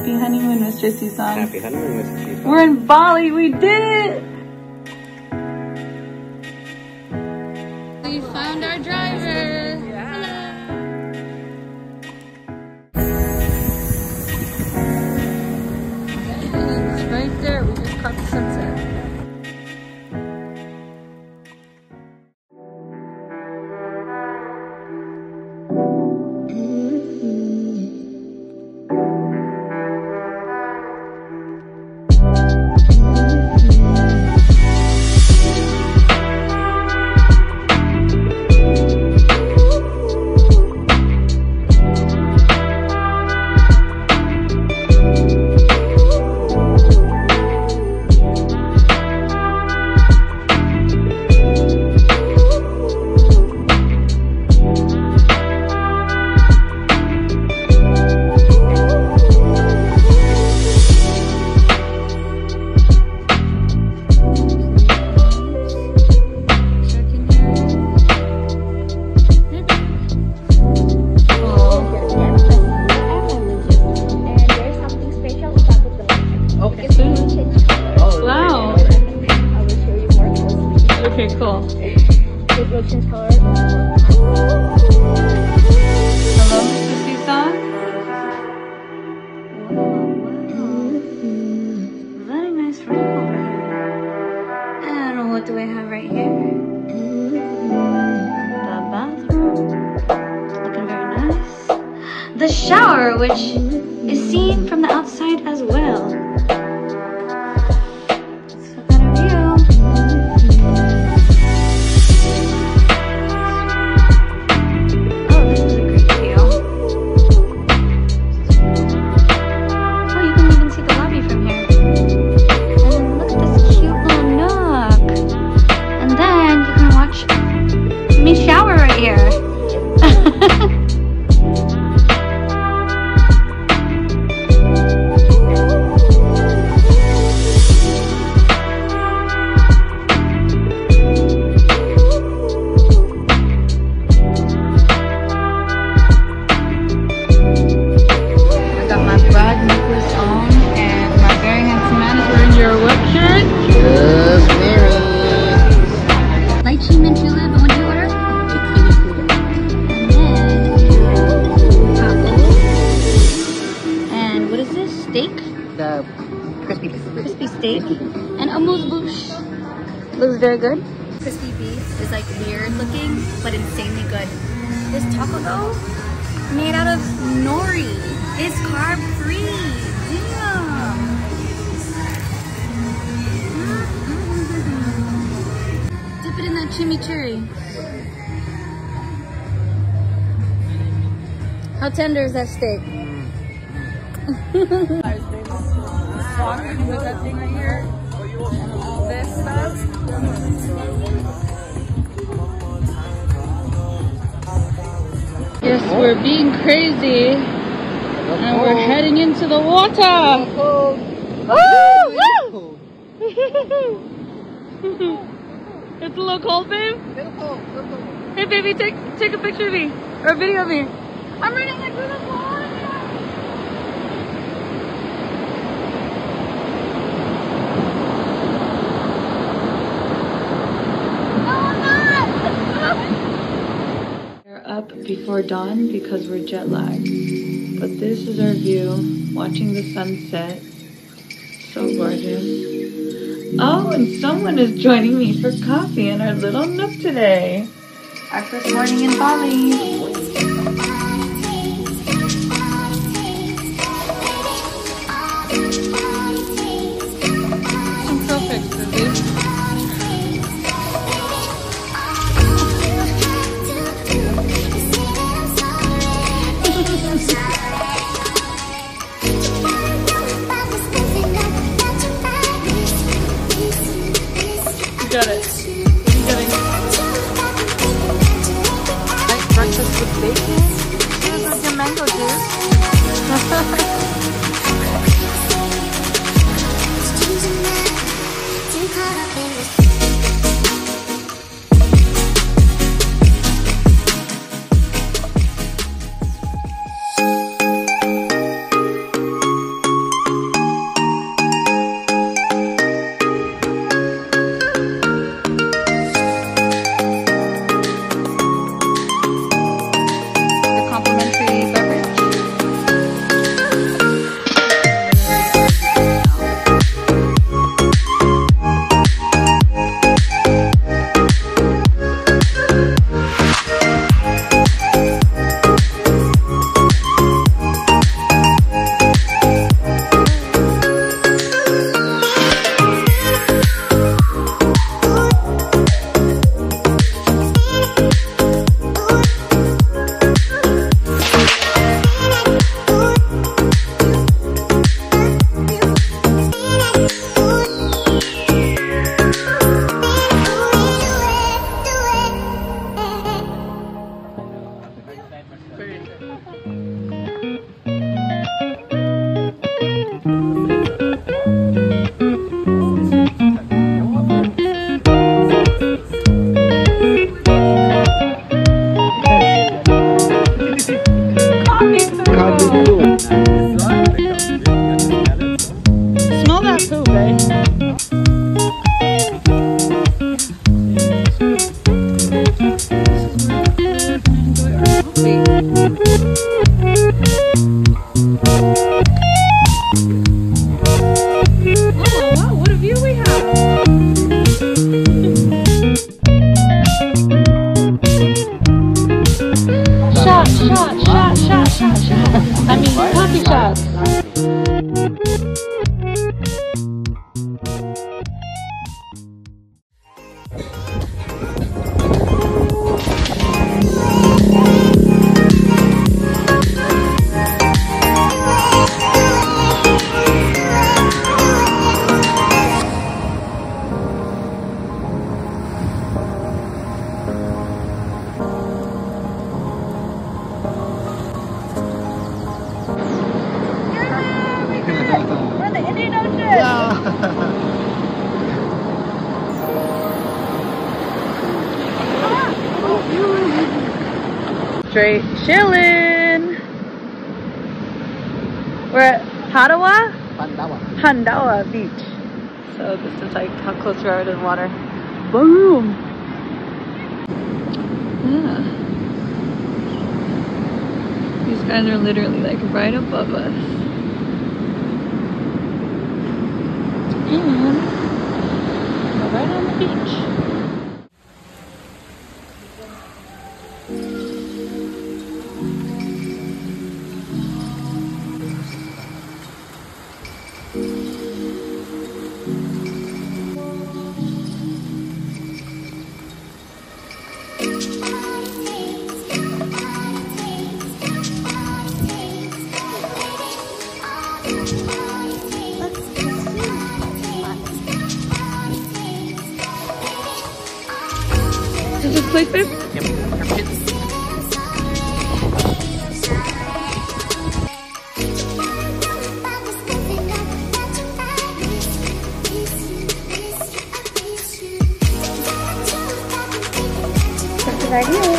Happy honeymoon, Mr. Sison. Happy honeymoon, Mr. Sison. We're in Bali. We did it. We found our driver. Yeah. It's right there. We just caught the sunset. What do I have right here? The bathroom, looking very nice. The shower, which is seen from the outside as well. Steak and hummus boosh. Looks very good. Crispy beef is like weird looking, but insanely good. This taco though, made out of nori, is carb free. Damn. Dip it in that chimichurri. How tender is that steak? Walking with that thing right here, all this stuff. Yes, we're being crazy, and we're heading into the water. Oh, it's a little cold, babe. Hey, baby, take a picture of me or a video of me. I'm running like this. Before dawn because we're jet lagged, but this is our view, watching the sunset. So gorgeous. Oh, and someone is joining me for coffee in our little nook today. Our first morning in Bali. Got it. Nice breakfast with Ocean! We're in the Indian Ocean! Yeah! Straight chillin'. We're at Pandawa Beach. So this is like how close we are to the water. Boom! Yeah. These guys are literally like right above us. And we're right on the beach. Is this place, babe? Yep. That's right here.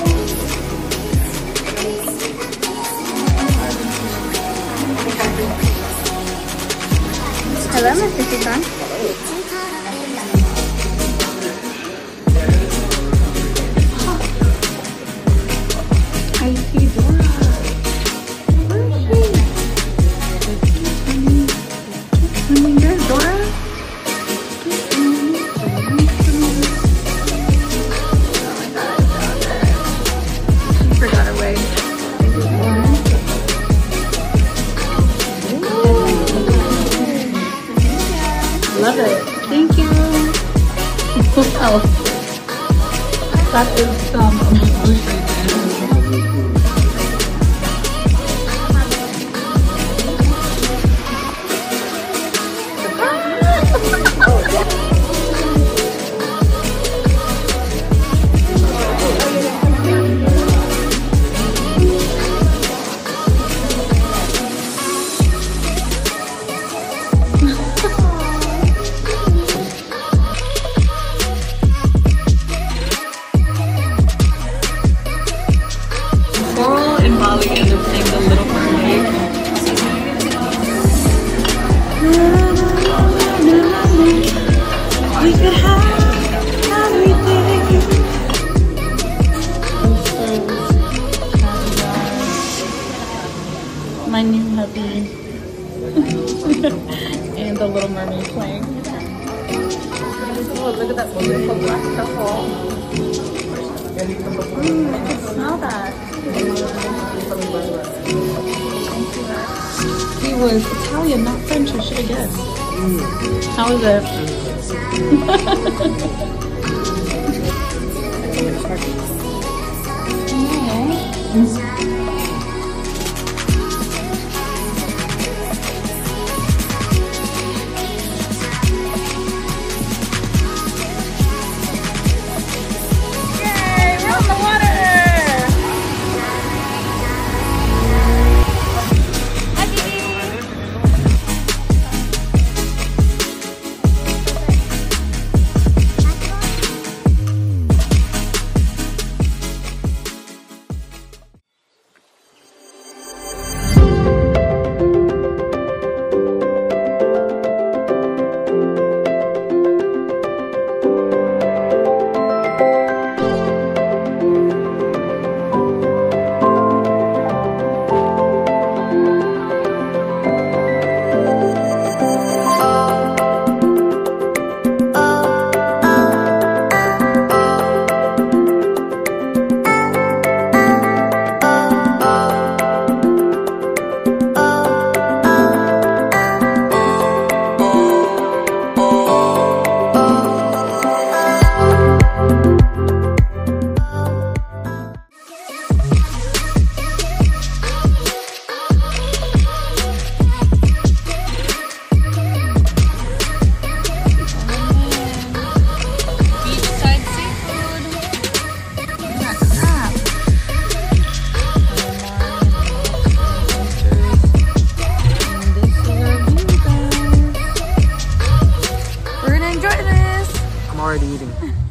Hello, Mr. Sison. Love it. Thank you. Oh, that is a massage right Bali, and they're playing The Little Mermaid. We could have everything. My new hubby. And The Little Mermaid playing. Look at that wonderful black couple. I can smell that. He was Italian, not French, I should have guessed. How was it? Yay, we're on the water! eating.